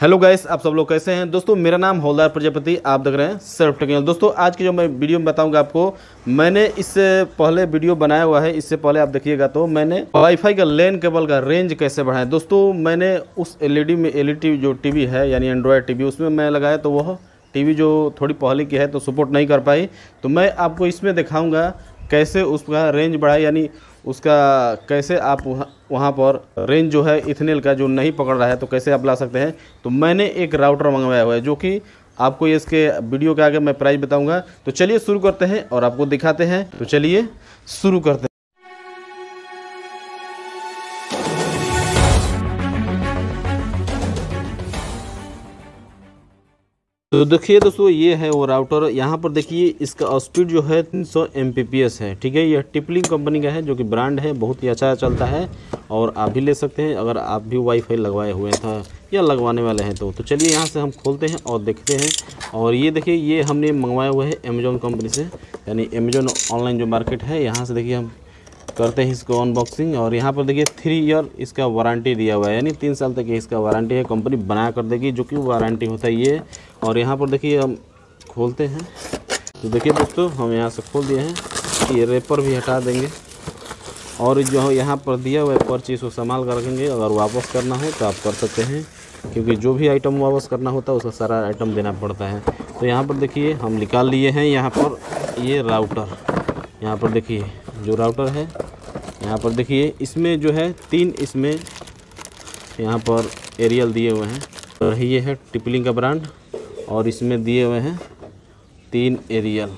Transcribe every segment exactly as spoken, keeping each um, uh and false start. Hello guys, आप सब लोग कैसे हैं दोस्तों। मेरा नाम होल्डर प्रजापति, आप देख रहे हैं सेल्फ टेक्निकल। दोस्तों आज की जो मैं वीडियो में बताऊंगा आपको, मैंने इससे पहले वीडियो बनाया हुआ है, इससे पहले आप देखिएगा, तो मैंने वाईफाई का लैन केबल का रेंज कैसे बढ़ाएं। दोस्तों मैंने उस एलईडी में एलईडी जो टीवी है यानी एंड्रॉयड टीवी, उसमें मैं लगाया तो वह टीवी जो थोड़ी पहले की है तो सपोर्ट नहीं कर पाई, तो मैं आपको इसमें दिखाऊँगा कैसे उसका रेंज बढ़ाए, यानी उसका कैसे आप वहाँ वहाँ पर रेंज जो है इथेनेल का जो नहीं पकड़ रहा है तो कैसे आप ला सकते हैं। तो मैंने एक राउटर मंगवाया हुआ है जो कि आपको ये इसके वीडियो के आगे मैं प्राइस बताऊंगा। तो चलिए शुरू करते हैं और आपको दिखाते हैं। तो चलिए शुरू करते हैं। तो देखिए दोस्तों ये है वो राउटर। यहाँ पर देखिए इसका स्पीड जो है तीन सौ एम बी पी एस है, ठीक है। यह टिपलिंग कंपनी का है जो कि ब्रांड है, बहुत ही अच्छा चलता है और आप भी ले सकते हैं अगर आप भी वाईफाई लगवाए हुए था या लगवाने वाले हैं तो। तो चलिए यहाँ से हम खोलते हैं और देखते हैं। और ये देखिए ये हमने मंगवाया हुआ है अमेजोन कंपनी से, यानी अमेजोन ऑनलाइन जो मार्केट है। यहाँ से देखिए हम करते हैं इसको अनबॉक्सिंग। और यहाँ पर देखिए थ्री ईयर इसका वारंटी दिया हुआ है, यानी तीन साल तक इसका वारंटी है, कंपनी बना कर देगी जो कि वारंटी होता है ये। और यहाँ पर देखिए हम खोलते हैं, तो देखिए दोस्तों हम यहाँ से खोल दिए हैं। ये रेपर भी हटा देंगे और जो यहाँ पर दिया हुआ है पर्ची इसको संभाल कर रखेंगे। अगर वापस करना हो तो आप कर सकते हैं, क्योंकि जो भी आइटम वापस करना होता है उसका सारा आइटम देना पड़ता है। तो यहाँ पर देखिए हम निकाल लिए हैं यहाँ पर ये राउटर। यहाँ पर देखिए जो राउटर है, यहाँ पर देखिए इसमें जो है तीन इसमें यहाँ पर एरियल दिए हुए हैं। और ये है टिपलिंग का ब्रांड और इसमें दिए हुए हैं तीन एरियल,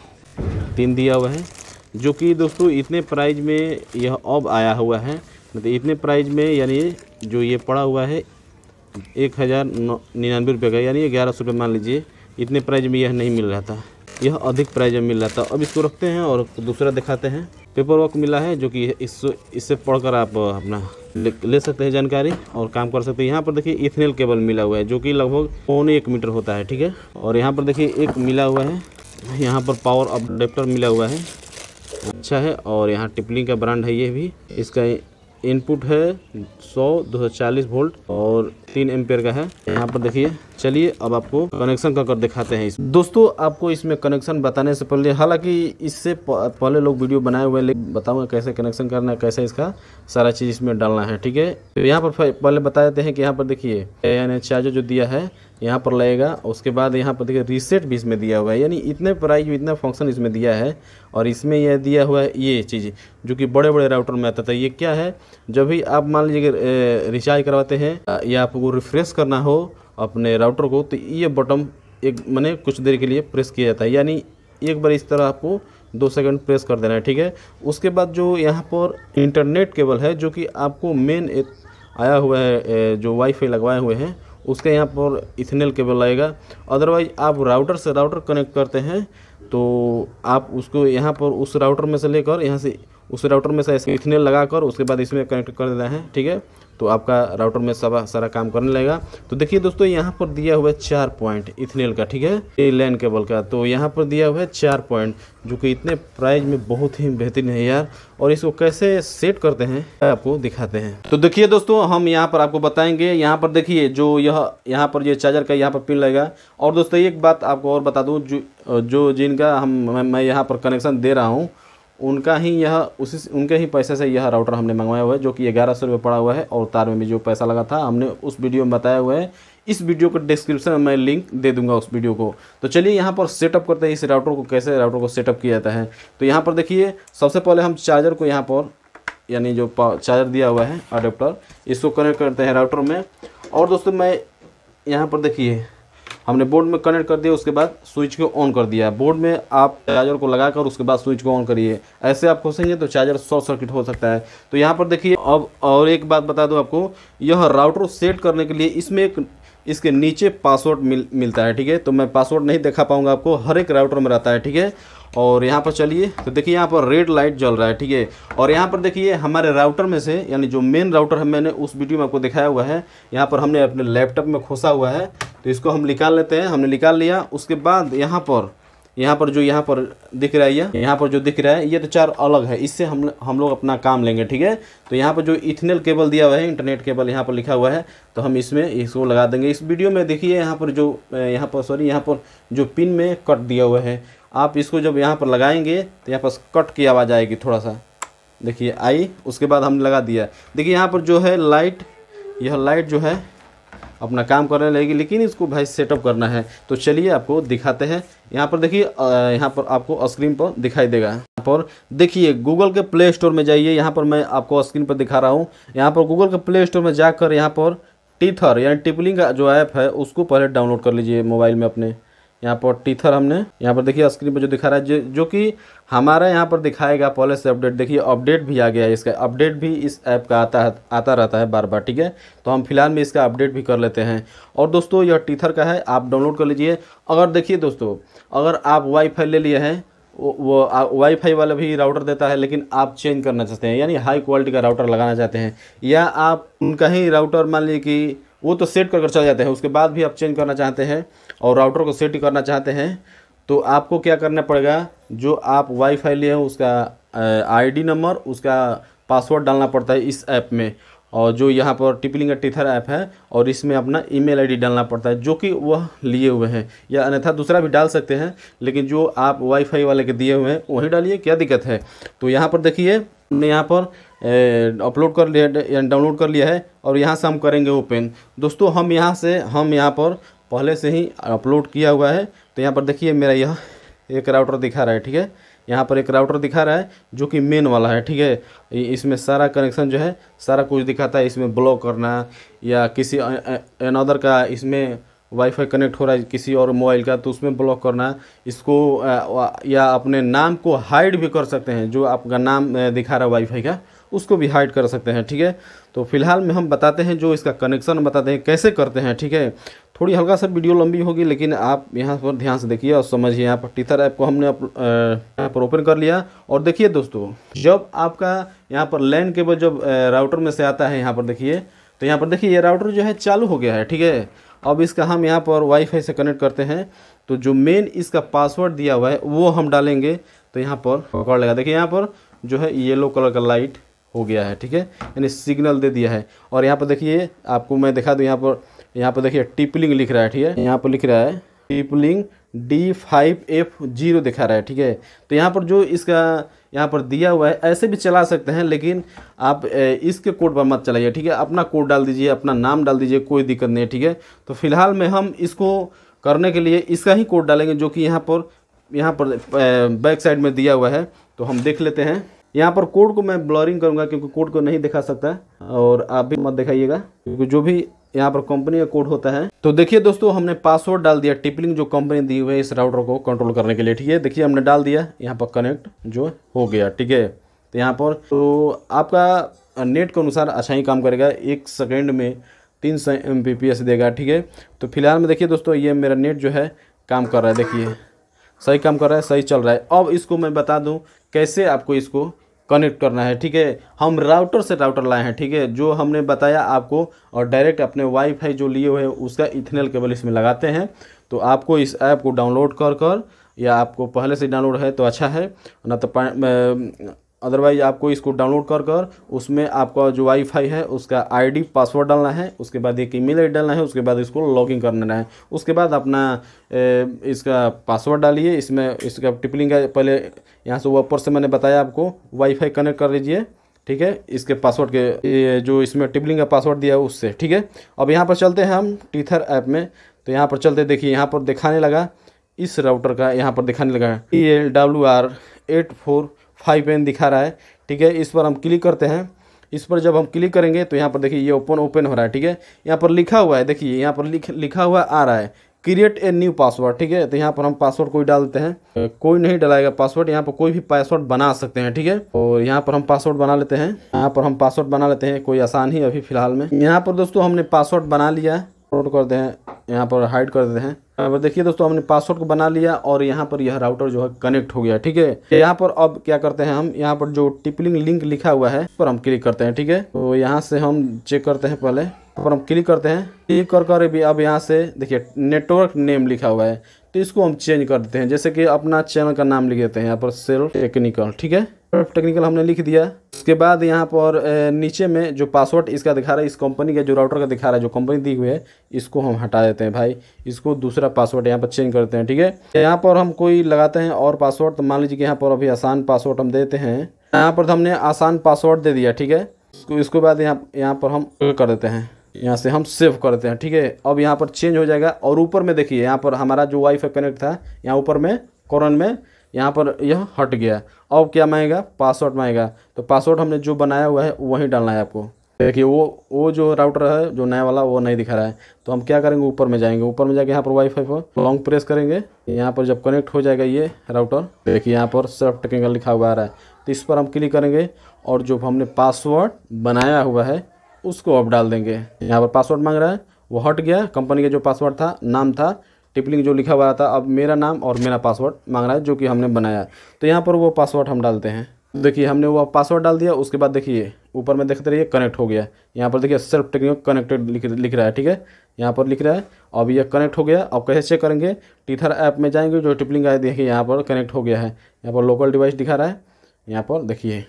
तीन दिया हुआ है जो कि दोस्तों इतने प्राइस में यह अब आया हुआ है। मतलब इतने प्राइस में यानी जो ये पड़ा हुआ है एक हज़ार नौ निन्यानवे रुपये का, यानी ग्यारह सौ रुपये मान लीजिए, इतने प्राइस में यह नहीं मिल रहा था, यह अधिक प्राइस में मिल रहा था। अब इसको रखते हैं और दूसरा दिखाते हैं। पेपर वर्क मिला है जो कि इस इससे पढ़कर आप अपना ले, ले सकते हैं जानकारी और काम कर सकते हैं। यहाँ पर देखिए इथेनेल केबल मिला हुआ है जो कि लगभग पौने एक मीटर होता है, ठीक है। और यहाँ पर देखिए एक मिला हुआ है, यहाँ पर पावर अडेप्टर मिला हुआ है, अच्छा है। और यहाँ टिपलिंग का ब्रांड है ये भी। इसका इनपुट है सौ दो सौ चालीस वोल्ट और तीन एम्पेयर का है। यहाँ पर देखिए, चलिए अब आपको कनेक्शन का कर दिखाते हैं। दोस्तों आपको इसमें कनेक्शन बताने से पहले, हालांकि इससे पहले लोग वीडियो बनाए हुए हैं, लेकिन बताऊंगा कैसे कनेक्शन करना है, कैसे इसका सारा चीज़ इसमें डालना है, ठीक है। तो यहाँ पर पहले बता देते हैं कि यहाँ पर देखिए यानी चार्जर जो दिया है यहाँ पर लगेगा। उसके बाद यहाँ पर देखिए रीसेट भी इसमें दिया हुआ है, यानी इतने प्राइस इतना फंक्शन इसमें दिया है। और इसमें यह दिया हुआ है ये चीज़ जो कि बड़े बड़े राउटर में आता था। ये क्या है, जब भी आप मान लीजिए रिचार्ज करवाते हैं या आपको रिफ्रेश करना हो अपने राउटर को, तो ये बटन एक मैंने कुछ देर के लिए प्रेस किया जाता है, यानी एक बार इस तरह आपको दो सेकंड प्रेस कर देना है, ठीक है। उसके बाद जो यहाँ पर इंटरनेट केबल है जो कि आपको मेन आया हुआ है जो वाईफाई लगवाए हुए हैं, उसके यहाँ पर इथेनेल केबल लगेगा। अदरवाइज आप राउटर से राउटर कनेक्ट करते हैं तो आप उसको यहाँ पर उस राउटर में से लेकर यहाँ से उस राउटर में से ऐसे इथेनेल लगा कर उसके बाद इसमें कनेक्ट कर देना है, ठीक है। तो आपका राउटर में सब सारा काम करने लगेगा। तो देखिए दोस्तों यहाँ पर दिया हुआ है चार पॉइंट इथेनेल का, ठीक है, ए लैन केबल का। तो यहाँ पर दिया हुआ है चार पॉइंट जो कि इतने प्राइस में बहुत ही बेहतरीन है यार। और इसको कैसे सेट करते हैं आपको दिखाते हैं। तो देखिए दोस्तों हम यहाँ पर आपको बताएंगे। यहाँ पर देखिए जो यह यहाँ पर ये यह चार्जर का यहाँ पर पिन लगेगा। और दोस्तों एक बात आपको और बता दूँ, जो जो जिनका हम मैं यहाँ पर कनेक्शन दे रहा हूँ उनका ही यह उसी उनके ही पैसे से यह राउटर हमने मंगवाया हुआ है जो कि ग्यारह सौ रुपये पड़ा हुआ है। और तार में भी जो पैसा लगा था हमने उस वीडियो में बताया हुआ है। इस वीडियो के डिस्क्रिप्शन में मैं लिंक दे दूंगा उस वीडियो को। तो चलिए यहाँ पर सेटअप करते हैं इस राउटर को, कैसे राउटर को सेटअप किया जाता है। तो यहाँ पर देखिए सबसे पहले हम चार्जर को यहाँ पर, यानी जो चार्जर दिया हुआ है अडेप्टर, इसको कनेक्ट करते हैं राउटर में। और दोस्तों मैं यहाँ पर देखिए हमने बोर्ड में कनेक्ट कर दिया, उसके बाद स्विच को ऑन कर दिया। बोर्ड में आप चार्जर को लगाकर उसके बाद स्विच को ऑन करिए, ऐसे आप खोसेंगे तो चार्जर शॉर्ट सर्किट हो सकता है। तो यहाँ पर देखिए अब और एक बात बता दूँ आपको, यह राउटर सेट करने के लिए इसमें एक इसके नीचे पासवर्ड मिल मिलता है, ठीक है। तो मैं पासवर्ड नहीं दिखा पाऊँगा आपको, हर एक राउटर में रहता है, ठीक है। और यहाँ पर चलिए, तो देखिए यहाँ पर रेड लाइट जल रहा है, ठीक है। और यहाँ पर देखिए हमारे राउटर में से, यानी जो मेन राउटर है, मैंने उस वीडियो में आपको दिखाया हुआ है, यहाँ पर हमने अपने लैपटॉप में खोसा हुआ है। तो इसको हम निकाल लेते हैं, हमने निकाल लिया। उसके बाद यहाँ पर यहाँ पर जो यहाँ पर दिख रहा है या यहाँ पर जो दिख रहा है ये तो चार अलग है, इससे हम हम लोग अपना काम लेंगे। ठीक है, तो यहाँ पर जो इथेनल केबल दिया हुआ है, इंटरनेट केबल यहाँ पर लिखा हुआ है, तो हम इसमें इसको लगा देंगे। इस वीडियो में देखिए यहाँ पर जो यहाँ पर सॉरी यहाँ पर जो पिन में कट दिया हुआ है, आप इसको जब यहाँ पर लगाएंगे तो यहाँ पर कट की आवाज़ आएगी, थोड़ा सा देखिए आई, उसके बाद हमने लगा दिया। देखिए यहाँ पर जो है लाइट, यह लाइट जो है अपना काम करने लगेगी, लेकिन इसको भाई सेटअप करना है। तो चलिए आपको दिखाते हैं। यहाँ पर देखिए, यहाँ पर आपको स्क्रीन पर दिखाई देगा। यहाँ पर देखिए गूगल के प्ले स्टोर में जाइए, यहाँ पर मैं आपको स्क्रीन पर दिखा रहा हूँ। यहाँ पर गूगल के प्ले स्टोर में जाकर यहाँ पर टीथर यानी टिपलिंग का जो ऐप है उसको पहले डाउनलोड कर लीजिए मोबाइल में अपने। यहाँ पर टीथर हमने यहाँ पर देखिए स्क्रीन पर जो दिखा रहा है, जो, जो कि हमारा यहाँ पर दिखाएगा पहले से अपडेट। देखिए अपडेट भी आ गया है, इसका अपडेट भी इस ऐप का आता है आता रहता है बार बार। ठीक है, तो हम फिलहाल में इसका अपडेट भी कर लेते हैं। और दोस्तों यह टीथर का है, आप डाउनलोड कर लीजिए। अगर देखिए दोस्तों, अगर आप वाईफाई ले लिए हैं, वो वाईफाई वाला भी राउटर देता है, लेकिन आप चेंज करना चाहते हैं यानी हाई क्वालिटी का राउटर लगाना चाहते हैं, या आप उनका ही राउटर मान लीजिए कि वो तो सेट कर कर चले जाते हैं, उसके बाद भी आप चेंज करना चाहते हैं और राउटर को सेट करना चाहते हैं, तो आपको क्या करना पड़ेगा, जो आप वाईफाई लिए हैं उसका आईडी नंबर, उसका पासवर्ड डालना पड़ता है इस ऐप में, और जो यहाँ पर टिपलिंग का टीथर ऐप है, और इसमें अपना ईमेल आईडी डालना पड़ता है जो कि वह लिए हुए हैं, या अन्यथा दूसरा भी डाल सकते हैं, लेकिन जो आप वाईफाई वाले के दिए हुए हैं वही डालिए, क्या दिक्कत है। तो यहाँ पर देखिए हमने यहाँ पर अपलोड कर लिया, डाउनलोड कर लिया है, और यहाँ से हम करेंगे ओपन। दोस्तों हम यहाँ से हम यहाँ पर पहले से ही अपलोड किया हुआ है, तो यहाँ पर देखिए मेरा यह एक राउटर दिखा रहा है। ठीक है, यहाँ पर एक राउटर दिखा रहा है जो कि मेन वाला है। ठीक है, इसमें सारा कनेक्शन जो है सारा कुछ दिखाता है, इसमें ब्लॉक करना या किसी अनदर का, इसमें वाईफाई कनेक्ट हो रहा है किसी और मोबाइल का तो उसमें ब्लॉक करना, इसको या अपने नाम को हाइड भी कर सकते हैं, जो आपका नाम दिखा रहा है वाईफाई का उसको भी हाइड कर सकते हैं। ठीक है, तो फिलहाल में हम बताते हैं जो इसका कनेक्शन बताते हैं कैसे करते हैं। ठीक है, थोड़ी हल्का सा वीडियो लंबी होगी, लेकिन आप यहाँ पर ध्यान से देखिए और समझिए। यहाँ पर टीथर ऐप को हमने यहाँ पर ओपन कर लिया, और देखिए दोस्तों जब आपका यहाँ पर लैन केबल जब राउटर में से आता है, यहाँ पर देखिए, तो यहाँ पर देखिए ये राउटर जो है चालू हो गया है। ठीक है, अब इसका हम यहाँ पर वाईफाई से कनेक्ट करते हैं, तो जो मेन इसका पासवर्ड दिया हुआ है वो हम डालेंगे, तो यहाँ पर पकड़ लेगा। देखिए यहाँ पर जो है येलो कलर का लाइट हो गया है। ठीक है, यानी सिग्नल दे दिया है। और यहाँ पर देखिए आपको मैं दिखा दूँ, यहाँ पर यहाँ पर देखिए टिपलिंग लिख रहा है। ठीक है, यहाँ पर लिख रहा है TP Link D five F zero दिखा रहा है। ठीक है, तो यहाँ पर जो इसका यहाँ पर दिया हुआ है ऐसे भी चला सकते हैं, लेकिन आप इसके कोड पर मत चलाइए। ठीक है, अपना कोड डाल दीजिए, अपना नाम डाल दीजिए, कोई दिक्कत नहीं है। ठीक है, तो फिलहाल में हम इसको करने के लिए इसका ही कोड डालेंगे, जो कि यहाँ पर यहाँ पर बैक साइड में दिया हुआ है। तो हम देख लेते हैं, यहाँ पर कोड को मैं ब्लरिंग करूँगा क्योंकि कोड को नहीं दिखा सकता, और आप भी मत दिखाइएगा क्योंकि जो भी यहाँ पर कंपनी का कोड होता है। तो देखिए दोस्तों हमने पासवर्ड डाल दिया, टिपलिंग जो कंपनी दी हुई है इस राउटर को कंट्रोल करने के लिए। ठीक है, देखिए हमने डाल दिया, यहाँ पर कनेक्ट जो हो गया। ठीक है, तो यहाँ पर तो आपका नेट के अनुसार अच्छा ही काम करेगा, एक सेकेंड में तीन सौ एम बी पी एस देगा। ठीक है, तो फिलहाल में देखिए दोस्तों ये मेरा नेट जो है काम कर रहा है, देखिए सही काम कर रहा है, सही चल रहा है। अब इसको मैं बता दूँ कैसे आपको इसको कनेक्ट करना है। ठीक है, हम राउटर से राउटर लाए हैं। ठीक है, जो हमने बताया आपको, और डायरेक्ट अपने वाईफाई जो लिए हुए हैं उसका इथेनल केबल इसमें लगाते हैं। तो आपको इस ऐप को डाउनलोड कर कर या आपको पहले से डाउनलोड है तो अच्छा है, ना तो अदरवाइज आपको इसको डाउनलोड कर कर उसमें आपका जो वाईफाई है उसका आईडी पासवर्ड डालना है, उसके बाद एक ईमेल आईडी डालना है, उसके बाद इसको लॉगिन करना है, उसके बाद अपना ए, इसका पासवर्ड डालिए। इसमें इसका टिपलिंग का पहले यहाँ से ऊपर से मैंने बताया आपको, वाईफाई कनेक्ट कर लीजिए। ठीक है, इसके पासवर्ड के जो इसमें टिपलिंग का पासवर्ड दिया है उससे। ठीक है, अब यहाँ पर चलते हैं हम टीथर ऐप में। तो यहाँ पर चलते, देखिए यहाँ पर दिखाने लगा इस राउटर का, यहाँ पर दिखाने लगा T L W R eight four five N दिखा रहा है। ठीक है, इस पर हम क्लिक करते हैं। इस पर जब हम क्लिक करेंगे तो यहाँ पर देखिए ये ओपन ओपन हो रहा है। ठीक है, यहाँ पर लिखा हुआ है, देखिए यहाँ पर लिख लिखा हुआ आ रहा है क्रिएट ए न्यू पासवर्ड। ठीक है, तो यहाँ पर हम पासवर्ड कोई डालते हैं, कोई नहीं डालेगा पासवर्ड, यहाँ पर कोई भी पासवर्ड बना सकते हैं। ठीक है, और यहाँ पर हम पासवर्ड बना लेते हैं, यहाँ पर हम पासवर्ड बना लेते हैं, कोई आसान ही अभी फिलहाल में। यहाँ पर दोस्तों हमने पासवर्ड बना लिया, अपलोड करते हैं, यहाँ पर हाइड कर देते हैं। देखिए दोस्तों हमने पासवर्ड को बना लिया और यहाँ पर यह राउटर जो है कनेक्ट हो गया। ठीक है, यहाँ पर अब क्या करते हैं हम, यहाँ पर जो टीपलिंग लिंक लिखा हुआ है पर हम क्लिक करते हैं। ठीक है, तो यहाँ से हम चेक करते हैं, पहले पर हम क्लिक करते हैं, क्लिक कर कर भी अब यहाँ से देखिए नेटवर्क नेम लिखा हुआ है, तो इसको हम चेंज कर देते हैं। जैसे कि अपना चैनल का नाम लिख देते हैं यहाँ पर सेल्फ टेक्निकल। ठीक है, सेल्फ टेक्निकल हमने लिख दिया। इसके बाद यहाँ पर नीचे में जो पासवर्ड इसका दिखा रहा है, इस कंपनी का जो राउटर का दिखा रहा है, जो कंपनी दी हुई है, इसको हम हटा देते हैं भाई, इसको दूसरा पासवर्ड यहाँ पर चेंज करते हैं। ठीक है, यहाँ पर हम कोई लगाते हैं और पासवर्ड, तो मान लीजिए कि यहाँ पर अभी आसान पासवर्ड हम देते हैं, यहाँ पर हमने आसान पासवर्ड दे दिया। ठीक है, इसके बाद यहाँ यहाँ पर हम कर देते हैं, यहाँ से हम सेव करते हैं। ठीक है, अब यहाँ पर चेंज हो जाएगा और ऊपर में देखिए यहाँ पर हमारा जो वाईफाई कनेक्ट था, यहाँ ऊपर में कॉर्नर में यहाँ पर यह हट गया। अब क्या मांगेगा, पासवर्ड मांगेगा, तो पासवर्ड हमने जो बनाया हुआ है वहीं डालना है आपको। देखिए वो वो जो राउटर है जो नया वाला वो नहीं दिखा रहा है, तो हम क्या करेंगे, ऊपर में जाएंगे, ऊपर में जाके यहाँ पर वाईफाई पर लॉन्ग प्रेस करेंगे, यहाँ पर जब कनेक्ट हो जाएगा ये राउटर, देखिए यहाँ पर सेल्फ टेक्निकल लिखा हुआ आ रहा है, तो इस पर हम क्लिक करेंगे और जो हमने पासवर्ड बनाया हुआ है उसको अब डाल देंगे। यहाँ पर पासवर्ड मांग रहा है, वो हट गया, कंपनी का जो पासवर्ड था, नाम था टिपलिंग जो लिखा हुआ था, अब मेरा नाम और मेरा पासवर्ड मांग रहा है जो कि हमने बनाया, तो यहाँ पर वो पासवर्ड हम डालते हैं। देखिए हमने वो पासवर्ड डाल दिया, उसके बाद देखिए ऊपर में देखते रहिए कनेक्ट हो गया, यहाँ पर देखिए सेल्फ टेक्निकल कनेक्टेड लिख लिख रहा है। ठीक है, यहाँ पर लिख रहा है, अब यह कनेक्ट हो गया। अब कैसे चेक करेंगे, टीथर ऐप में जाएंगे, जो टिपलिंग आए, देखिए यहाँ पर कनेक्ट हो गया है, यहाँ पर लोकल डिवाइस दिखा रहा है, यहाँ पर देखिए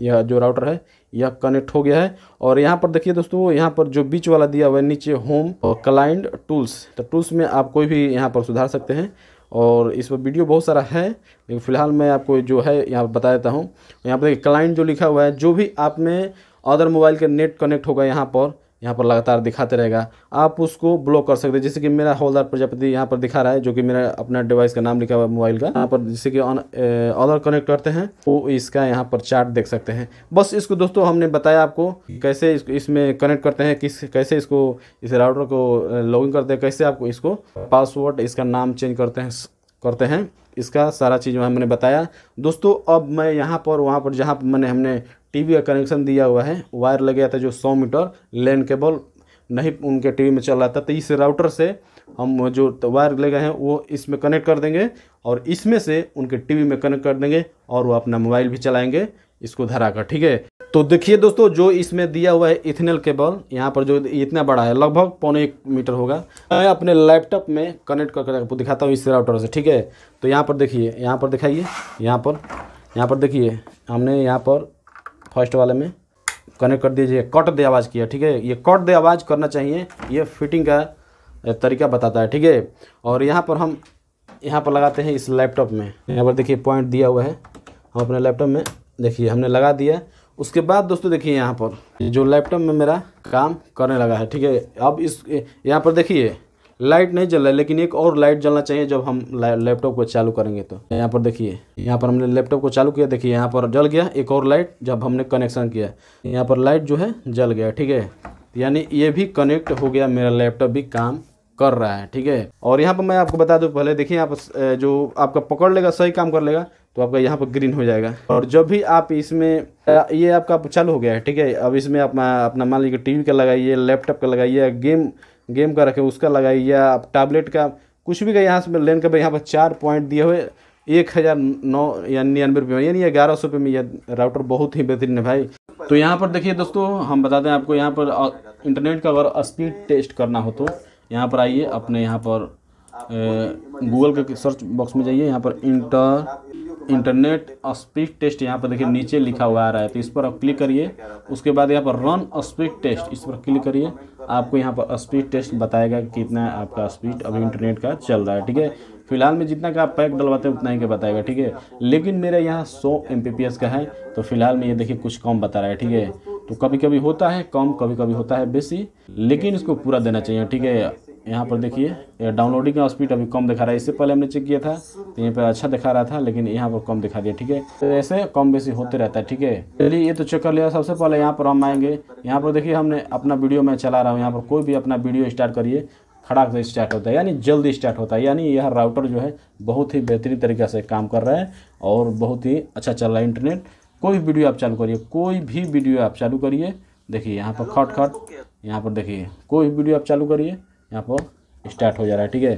यह जो राउटर है यह कनेक्ट हो गया है। और यहाँ पर देखिए दोस्तों, यहाँ पर जो बीच वाला दिया हुआ है नीचे होम और क्लाइंट टूल्स, तो टूल्स में आप कोई भी यहाँ पर सुधार सकते हैं और इस पर वीडियो बहुत सारा है, लेकिन फ़िलहाल मैं आपको जो है यहाँ पर बता देता हूँ। यहाँ पर देखिए क्लाइंट जो लिखा हुआ है, जो भी आप में अदर मोबाइल के नेट कनेक्ट होगा यहाँ पर यहाँ पर लगातार दिखाते रहेगा, आप उसको ब्लॉक कर सकते हैं। जैसे कि मेरा होल्डर प्रजापति यहाँ पर दिखा रहा है, जो कि मेरा अपना डिवाइस का नाम लिखा हुआ है मोबाइल का, यहाँ पर जैसे कि ऑन अदर कनेक्ट करते हैं वो इसका यहाँ पर चार्ट देख सकते हैं। बस इसको दोस्तों हमने बताया आपको कैसे इसको इसमें कनेक्ट करते हैं, किस कैसे इसको इस राउटर को लॉगिन करते हैं, कैसे आपको इसको पासवर्ड इसका नाम चेंज करते हैं करते हैं इसका सारा चीज़ हमने बताया दोस्तों। अब मैं यहाँ पर वहाँ पर जहाँ मैंने हमने टीवी का कनेक्शन दिया हुआ है, वायर लग गया था जो सौ मीटर लैन केबल नहीं उनके टीवी में चल रहा था, तो इस राउटर से हम जो वायर लगे हैं वो इसमें कनेक्ट कर देंगे और इसमें से उनके टीवी में कनेक्ट कर देंगे और वो अपना मोबाइल भी चलाएंगे इसको धरा कर। ठीक है, तो देखिए दोस्तों जो इसमें दिया हुआ है इथेनल केबल, यहाँ पर जो इतना बड़ा है लगभग पौने एक मीटर होगा, मैं अपने लैपटॉप में कनेक्ट करके आपको दिखाता हूँ इस राउटर से। ठीक है, तो यहाँ पर देखिए, यहाँ पर दिखाइए, यहाँ पर यहाँ पर देखिए हमने यहाँ पर फर्स्ट वाले में कनेक्ट कर दीजिए, कट दे आवाज़ किया। ठीक है, ये कट दे आवाज़ करना चाहिए, ये फिटिंग का तरीका बताता है। ठीक है, और यहाँ पर हम यहाँ पर लगाते हैं इस लैपटॉप में, यहाँ पर देखिए पॉइंट दिया हुआ है, हम अपने लैपटॉप में देखिए हमने लगा दिया। उसके बाद दोस्तों देखिए यहाँ पर जो लैपटॉप में मेरा काम करने लगा है। ठीक है, अब इस यहाँ पर देखिए लाइट नहीं जल रहा है, लेकिन एक और लाइट जलना चाहिए जब हम लैपटॉप को चालू करेंगे। तो यहाँ पर देखिए, यहाँ पर हमने लैपटॉप को चालू किया, देखिए यहाँ पर जल गया एक और लाइट जब हमने कनेक्शन किया, यहाँ पर लाइट जो है जल गया। ठीक है, यानी ये भी कनेक्ट हो गया, मेरा लैपटॉप भी काम कर रहा है। ठीक है, और यहाँ पर मैं आपको बता दूँ, पहले देखिए यहाँ पर जो आपका पकड़ लेगा सही काम कर लेगा तो आपका यहाँ पर ग्रीन हो जाएगा, और जब भी आप इसमें ये आपका चालू हो गया है। ठीक है, अब इसमें आप अपना मान लीजिए टीवी का लगाइए, लैपटॉप का लगाइए, गेम गेम का रखें उसका लगाइए, या आप टैबलेट का कुछ भी का, यहाँ से लेन का यहाँ पर चार पॉइंट दिए हुए एक हज़ार नौ या निन्यानवे रुपये यानी ग्यारह सौ रुपये में यह राउटर बहुत ही बेहतरीन है भाई। तो यहाँ पर देखिए दोस्तों हम बताते हैं आपको, यहाँ पर इंटरनेट का अगर स्पीड टेस्ट करना हो तो यहाँ पर आइए, अपने यहाँ पर गूगल के सर्च बॉक्स में जाइए, यहाँ पर इंटर इंटरनेट स्पीड टेस्ट यहाँ पर देखिए नीचे लिखा हुआ आ रहा है, तो इस पर आप क्लिक करिए। उसके बाद यहाँ पर रन स्पीड टेस्ट, इस पर क्लिक करिए, आपको यहाँ पर स्पीड टेस्ट बताएगा कि कितना आपका स्पीड अभी इंटरनेट का चल रहा है। ठीक है, फिलहाल में जितना का आप पैक डलवाते हैं उतना ही का बताएगा। ठीक है, लेकिन मेरा यहाँ सौ एम बी पी एस का है, तो फिलहाल में ये देखिए कुछ कम बता रहा है। ठीक है, तो कभी कभी होता है कम, कभी कभी होता है बेसी, लेकिन इसको पूरा देना चाहिए। ठीक है, यहाँ पर देखिए डाउनलोडिंग का स्पीड अभी कम दिखा रहा है, इससे पहले हमने चेक किया था तो यहाँ पर अच्छा दिखा रहा था, लेकिन यहाँ पर कम दिखा दिया। ठीक है, तो ऐसे कम बेसी होते रहता है। ठीक है, चलिए ये तो चेक कर लिया। सबसे पहले यहाँ पर हम आएंगे, यहाँ पर देखिए हमने अपना वीडियो मैं चला रहा हूँ, यहाँ पर कोई भी अपना वीडियो स्टार्ट करिए, खड़ाक से स्टार्ट होता है यानी जल्दी स्टार्ट होता है, यानी यह राउटर जो है बहुत ही बेहतरीन तरीके से काम कर रहा है और बहुत ही अच्छा चल रहा है इंटरनेट। कोई भी वीडियो आप चालू करिए, कोई भी वीडियो आप चालू करिए, देखिए यहाँ पर खट खट, यहाँ पर देखिए कोई भी वीडियो आप चालू करिए, यहाँ पर स्टार्ट हो जा रहा है। ठीक है,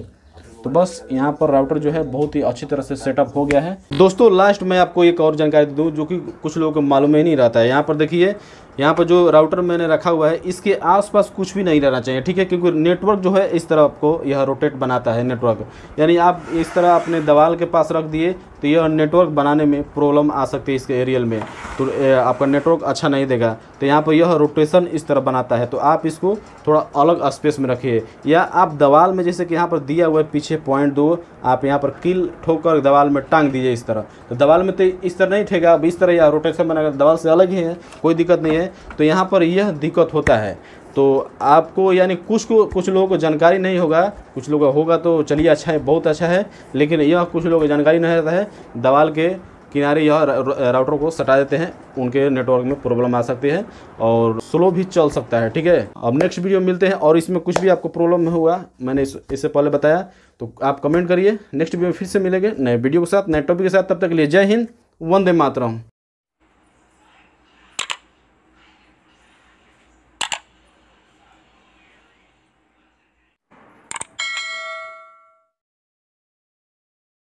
तो बस यहाँ पर राउटर जो है बहुत ही अच्छी तरह से सेटअप हो गया है। दोस्तों लास्ट में आपको एक और जानकारी दूँ जो कि कुछ लोगों को मालूम ही नहीं रहता है। यहाँ पर देखिए, यहाँ पर जो राउटर मैंने रखा हुआ है इसके आसपास कुछ भी नहीं रहना चाहिए, ठीक है, क्योंकि नेटवर्क जो है इस तरह आपको यह रोटेट बनाता है नेटवर्क, यानी आप इस तरह अपने दीवार के पास रख दिए तो यह नेटवर्क बनाने में प्रॉब्लम आ सकती है इसके एरियल में, तो आपका नेटवर्क अच्छा नहीं देगा। तो यहाँ पर यह रोटेशन इस तरह बनाता है, तो आप इसको थोड़ा अलग स्पेस में रखिए, या आप दीवार में जैसे कि यहाँ पर दिया हुआ है पीछे पॉइंट दो, आप यहाँ पर कील ठोकर दीवार में टांग दीजिए इस तरह, तो दीवार में तो इस तरह नहीं ठेगा। अब इस तरह यह रोटेशन बनाकर दीवार से अलग ही है, कोई दिक्कत नहीं है, तो यहाँ पर यह दिक्कत होता है। तो आपको यानी कुछ को कुछ लोगों को जानकारी नहीं होगा, कुछ लोगों को होगा तो चलिए अच्छा है, बहुत अच्छा है, लेकिन यह कुछ लोगों को जानकारी नहीं रहता है, दीवार के किनारे यह राउटर को सटा देते हैं, उनके नेटवर्क में प्रॉब्लम आ सकती है और स्लो भी चल सकता है, ठीक है। अब नेक्स्ट वीडियो मिलते हैं, और इसमें कुछ भी आपको प्रॉब्लम हुआ मैंने इस, इससे पहले बताया तो आप कमेंट करिए। नेक्स्ट वीडियो में फिर से मिलेंगे नए वीडियो के साथ, नए टॉपिक के साथ, तब तक के लिए जय हिंद, वंदे मातरम।